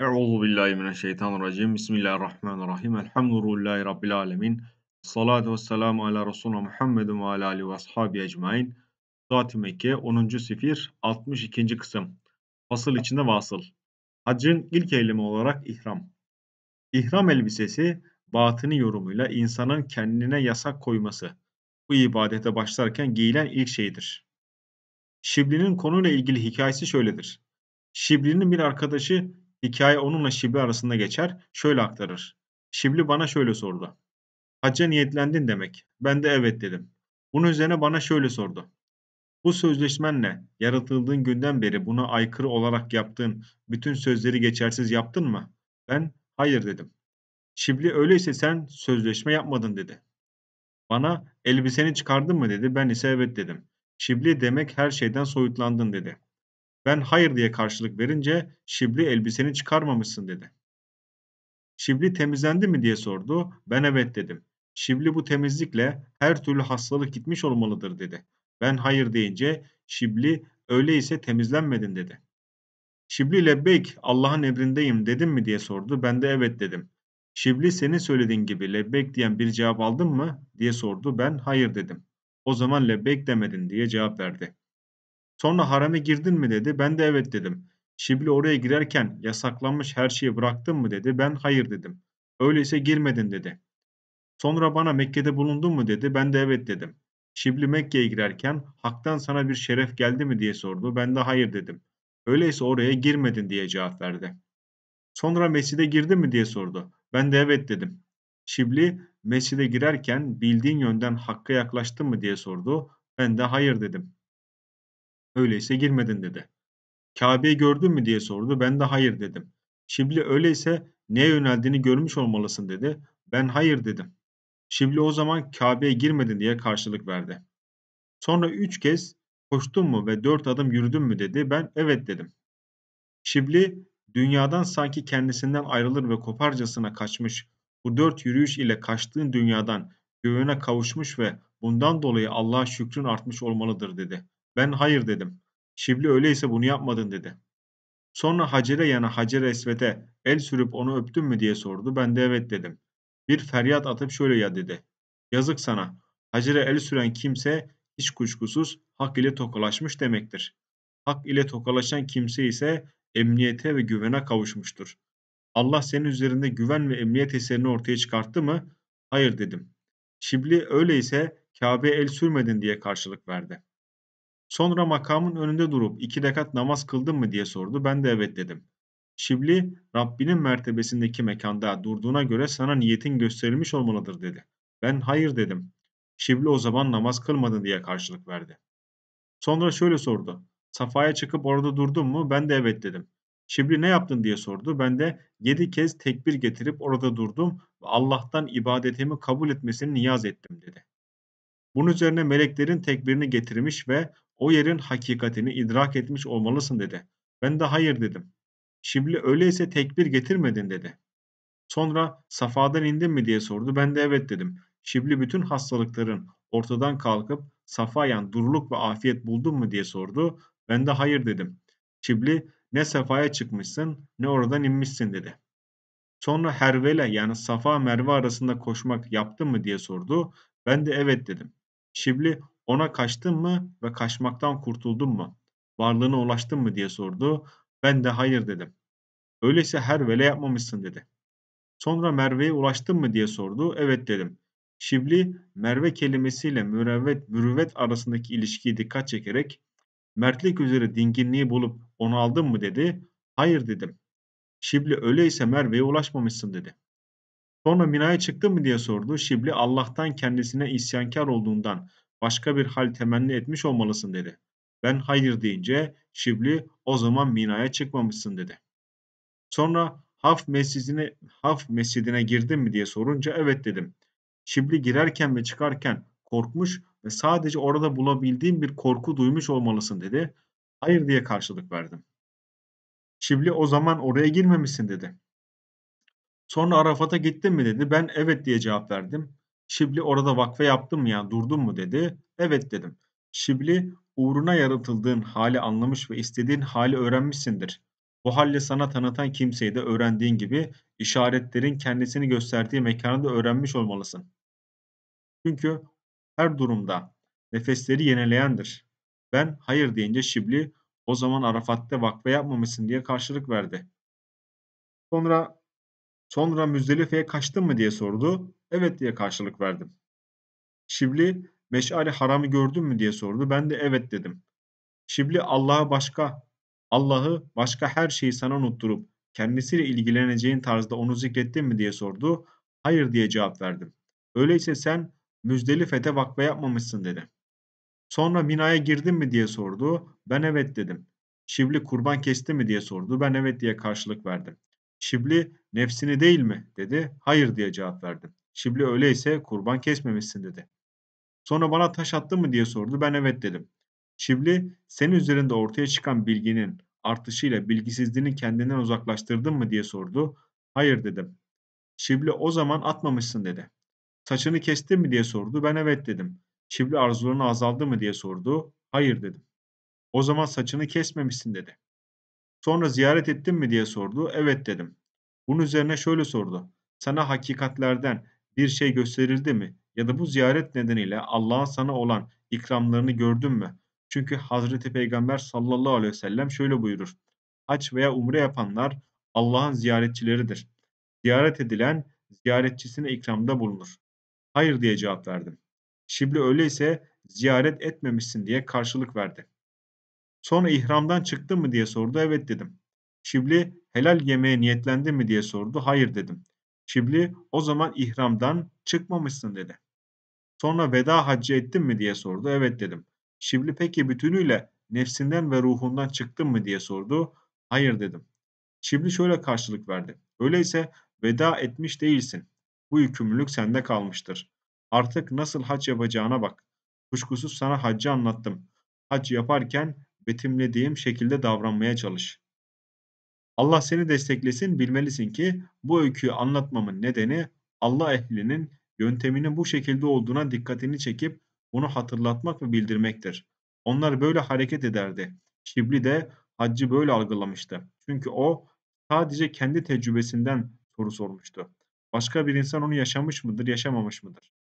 Euzubillahimineşşeytanirracim. Bismillahirrahmanirrahim. Elhamdülillahi Rabbil alemin. Salatu vesselamu ala Resulü Muhammedin ve ala alihi ve ashabi ecmain. Fütuhât-ı Mekkiyye 10. Sefir 62. Kısım. Fasıl içinde vasıl. Hac'ın ilk eylemi olarak ihram. İhram elbisesi batını yorumuyla insanın kendine yasak koyması. Bu ibadete başlarken giyilen ilk şeydir. Şibli'nin konuyla ilgili hikayesi şöyledir. Şibli'nin bir arkadaşı hikaye onunla Şibli arasında geçer, şöyle aktarır. Şibli bana şöyle sordu. Hacca niyetlendin demek. Ben de evet dedim. Bunun üzerine bana şöyle sordu. Bu sözleşmenle yaratıldığın günden beri buna aykırı olarak yaptığın bütün sözleri geçersiz yaptın mı? Ben hayır dedim. Şibli öyleyse sen sözleşme yapmadın dedi. Bana elbiseni çıkardın mı dedi. Ben ise evet dedim. Şibli demek her şeyden soyutlandın dedi. Ben hayır diye karşılık verince Şibli elbiseni çıkarmamışsın dedi. Şibli temizlendi mi diye sordu. Ben evet dedim. Şibli bu temizlikle her türlü hastalık gitmiş olmalıdır dedi. Ben hayır deyince Şibli öyleyse temizlenmedin dedi. Şibli lebbeyk Allah'ın emrindeyim dedim mi diye sordu. Ben de evet dedim. Şibli senin söylediğin gibi lebbeyk diyen bir cevap aldın mı diye sordu. Ben hayır dedim. O zaman lebbeyk demedin diye cevap verdi. Sonra harame girdin mi dedi. Ben de evet dedim. Şibli oraya girerken yasaklanmış her şeyi bıraktın mı dedi. Ben hayır dedim. Öyleyse girmedin dedi. Sonra bana Mekke'de bulundun mu dedi. Ben de evet dedim. Şibli Mekke'ye girerken haktan sana bir şeref geldi mi diye sordu. Ben de hayır dedim. Öyleyse oraya girmedin diye cevap verdi. Sonra mescide girdin mi diye sordu. Ben de evet dedim. Şibli mescide girerken bildiğin yönden hakka yaklaştın mı diye sordu. Ben de hayır dedim. Öyleyse girmedin dedi. Kabe'yi gördün mü diye sordu. Ben de hayır dedim. Şibli öyleyse neye yöneldiğini görmüş olmalısın dedi. Ben hayır dedim. Şibli o zaman Kabe'ye girmedin diye karşılık verdi. Sonra 3 kez koştun mu ve 4 adım yürüdün mü dedi. Ben evet dedim. Şibli dünyadan sanki kendisinden ayrılır ve koparcasına kaçmış. Bu 4 yürüyüş ile kaçtığın dünyadan göğüne kavuşmuş ve bundan dolayı Allah'a şükrün artmış olmalıdır dedi. Ben hayır dedim. Şibli öyleyse bunu yapmadın dedi. Sonra Hacer-i yana Hacer-i Esved'e el sürüp onu öptün mü diye sordu. Ben de evet dedim. Bir feryat atıp şöyle ya dedi. Yazık sana. Hacer'e el süren kimse hiç kuşkusuz hak ile tokalaşmış demektir. Hak ile tokalaşan kimse ise emniyete ve güvene kavuşmuştur. Allah senin üzerinde güven ve emniyet eserini ortaya çıkarttı mı? Hayır dedim. Şibli öyleyse Kabe'ye el sürmedin diye karşılık verdi. Sonra makamın önünde durup 2 rekat namaz kıldın mı diye sordu. Ben de evet dedim. Şibli Rabbinin mertebesindeki mekanda durduğuna göre sana niyetin gösterilmiş olmalıdır dedi. Ben hayır dedim. Şibli o zaman namaz kılmadın diye karşılık verdi. Sonra şöyle sordu. Safa'ya çıkıp orada durdun mu? Ben de evet dedim. Şibli ne yaptın diye sordu. Ben de 7 kez tekbir getirip orada durdum ve Allah'tan ibadetimi kabul etmesini niyaz ettim dedi. Bunun üzerine meleklerin tekbirini getirmiş ve o yerin hakikatini idrak etmiş olmalısın dedi. Ben de hayır dedim. Şibli öyleyse tekbir getirmedin dedi. Sonra Safa'dan indin mi diye sordu. Ben de evet dedim. Şibli bütün hastalıkların ortadan kalkıp Safa'ya duruluk ve afiyet buldun mu diye sordu. Ben de hayır dedim. Şibli ne Safa'ya çıkmışsın ne oradan inmişsin dedi. Sonra Hervele yani Safa Merve arasında koşmak yaptın mı diye sordu. Ben de evet dedim. Şibli ona kaçtın mı ve kaçmaktan kurtuldun mu? Varlığına ulaştın mı diye sordu. Ben de hayır dedim. Öyleyse Hervele yapmamışsın dedi. Sonra Merve'ye ulaştın mı diye sordu. Evet dedim. Şibli Merve kelimesiyle mürüvvet arasındaki ilişkiye dikkat çekerek mertlik üzere dinginliği bulup onu aldın mı dedi. Hayır dedim. Şibli öyleyse Merve'ye ulaşmamışsın dedi. Sonra Mina'ya çıktın mı diye sordu. Şibli Allah'tan kendisine isyankar olduğundan başka bir hal temenni etmiş olmalısın dedi. Ben hayır deyince Şibli o zaman Mina'ya çıkmamışsın dedi. Sonra Haf mescidine girdin mi diye sorunca evet dedim. Şibli girerken ve çıkarken korkmuş ve sadece orada bulabildiğim bir korku duymuş olmalısın dedi. Hayır diye karşılık verdim. Şibli o zaman oraya girmemişsin dedi. Sonra Arafat'a gittin mi dedi. Ben evet diye cevap verdim. Şibli orada vakfe yaptın mı yani durdun mu dedi. Evet dedim. Şibli uğruna yaratıldığın hali anlamış ve istediğin hali öğrenmişsindir. Bu halle sana tanıtan kimseyi de öğrendiğin gibi işaretlerin kendisini gösterdiği mekanı da öğrenmiş olmalısın. Çünkü her durumda nefesleri yenileyendir. Ben hayır deyince Şibli o zaman Arafat'ta vakfe yapmamışsın diye karşılık verdi. Sonra Müzdelife'ye kaçtın mı diye sordu. Evet diye karşılık verdim. Şibli Meş'ari Haram'ı gördün mü diye sordu. Ben de evet dedim. Şibli Allah'ı başka her şeyi sana unutturup kendisiyle ilgileneceğin tarzda onu zikrettin mi diye sordu. Hayır diye cevap verdim. Öyleyse sen Müzdelife'de vakfe yapmamışsın dedi. Sonra Mina'ya girdin mi diye sordu. Ben evet dedim. Şibli kurban kesti mi diye sordu. Ben evet diye karşılık verdim. Şibli nefsini değil mi dedi. Hayır diye cevap verdim. Şibli öyleyse kurban kesmemişsin dedi. Sonra bana taş attın mı diye sordu. Ben evet dedim. Şibli senin üzerinde ortaya çıkan bilginin artışıyla bilgisizliğini kendinden uzaklaştırdın mı diye sordu. Hayır dedim. Şibli o zaman atmamışsın dedi. Saçını kestin mi diye sordu. Ben evet dedim. Şibli arzuların azaldı mı diye sordu. Hayır dedim. O zaman saçını kesmemişsin dedi. Sonra ziyaret ettin mi diye sordu. Evet dedim. Bunun üzerine şöyle sordu. Sana hakikatlerden bir şey gösterildi mi? Ya da bu ziyaret nedeniyle Allah'ın sana olan ikramlarını gördün mü? Çünkü Hazreti Peygamber sallallahu aleyhi ve sellem şöyle buyurur. Hac veya umre yapanlar Allah'ın ziyaretçileridir. Ziyaret edilen ziyaretçisine ikramda bulunur. Hayır diye cevap verdim. Şibli öyleyse ziyaret etmemişsin diye karşılık verdi. Sonra ihramdan çıktın mı diye sordu. Evet dedim. Şibli helal yemeğe niyetlendin mi diye sordu. Hayır dedim. Şibli o zaman ihramdan çıkmamışsın dedi. Sonra veda haccı ettin mi diye sordu. Evet dedim. Şibli peki bütünüyle nefsinden ve ruhundan çıktın mı diye sordu. Hayır dedim. Şibli şöyle karşılık verdi. Öyleyse veda etmiş değilsin. Bu yükümlülük sende kalmıştır. Artık nasıl hac yapacağına bak. Kuşkusuz sana haccı anlattım. Hac yaparken betimlediğim şekilde davranmaya çalış. Allah seni desteklesin, bilmelisin ki bu öyküyü anlatmamın nedeni Allah ehlinin yönteminin bu şekilde olduğuna dikkatini çekip bunu hatırlatmak ve bildirmektir. Onlar böyle hareket ederdi. Şibli de haccı böyle algılamıştı. Çünkü o sadece kendi tecrübesinden soru sormuştu. Başka bir insan onu yaşamış mıdır, yaşamamış mıdır?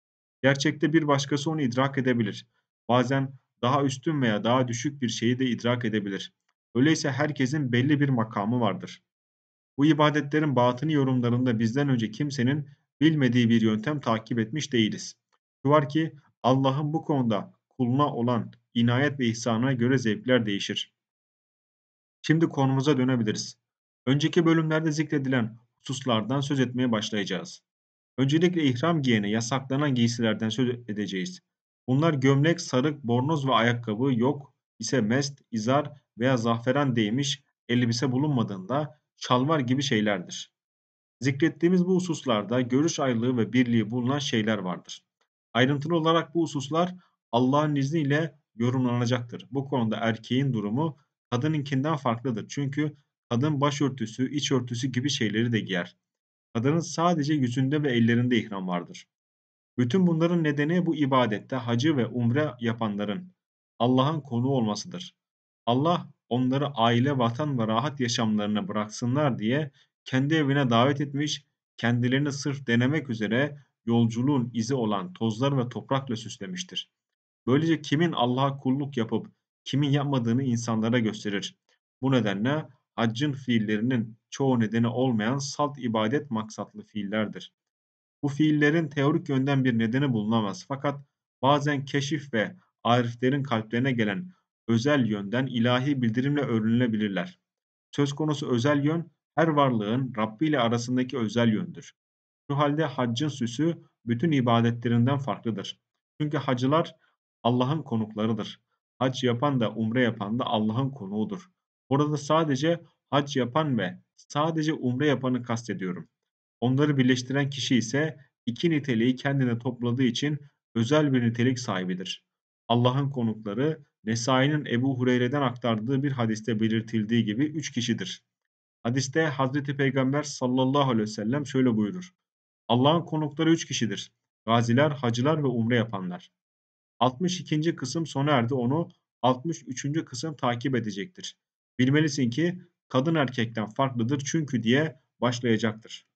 Gerçekte bir başkası onu idrak edebilir. Bazen daha üstün veya daha düşük bir şeyi de idrak edebilir. Öyleyse herkesin belli bir makamı vardır. Bu ibadetlerin batını yorumlarında bizden önce kimsenin bilmediği bir yöntem takip etmiş değiliz. Şu var ki Allah'ın bu konuda kuluna olan inayet ve ihsanına göre zevkler değişir. Şimdi konumuza dönebiliriz. Önceki bölümlerde zikredilen hususlardan söz etmeye başlayacağız. Öncelikle ihram giyene yasaklanan giysilerden söz edeceğiz. Bunlar gömlek, sarık, bornoz ve ayakkabı yok ise mest, izar veya zaferan değmiş elbise bulunmadığında şalvar gibi şeylerdir. Zikrettiğimiz bu hususlarda görüş ayrılığı ve birliği bulunan şeyler vardır. Ayrıntılı olarak bu hususlar Allah'ın izniyle yorumlanacaktır. Bu konuda erkeğin durumu kadınınkinden farklıdır. Çünkü kadın başörtüsü, iç örtüsü gibi şeyleri de giyer. Kadının sadece yüzünde ve ellerinde ihram vardır. Bütün bunların nedeni bu ibadette hacı ve umre yapanların Allah'ın konuğu olmasıdır. Allah onları aile, vatan ve rahat yaşamlarına bıraksınlar diye kendi evine davet etmiş, kendilerini sırf denemek üzere yolculuğun izi olan tozlar ve toprakla süslemiştir. Böylece kimin Allah'a kulluk yapıp kimin yapmadığını insanlara gösterir. Bu nedenle haccın fiillerinin çoğu nedeni olmayan salt ibadet maksatlı fiillerdir. Bu fiillerin teorik yönden bir nedeni bulunamaz. Fakat bazen keşif ve ariflerin kalplerine gelen özel yönden ilahi bildirimle öğrenilebilirler. Söz konusu özel yön her varlığın Rabbi ile arasındaki özel yöndür. Şu halde haccın süsü bütün ibadetlerinden farklıdır. Çünkü hacılar Allah'ın konuklarıdır. Hac yapan da umre yapan da Allah'ın konuğudur. Orada sadece hac yapan ve sadece umre yapanı kastediyorum. Onları birleştiren kişi ise iki niteliği kendine topladığı için özel bir nitelik sahibidir. Allah'ın konukları Nesai'nin Ebu Hureyre'den aktardığı bir hadiste belirtildiği gibi üç kişidir. Hadiste Hazreti Peygamber sallallahu aleyhi ve sellem şöyle buyurur. Allah'ın konukları üç kişidir. Gaziler, hacılar ve umre yapanlar. 62. kısım sona erdi, onu 63. kısım takip edecektir. Bilmelisin ki kadın erkekten farklıdır çünkü diye başlayacaktır.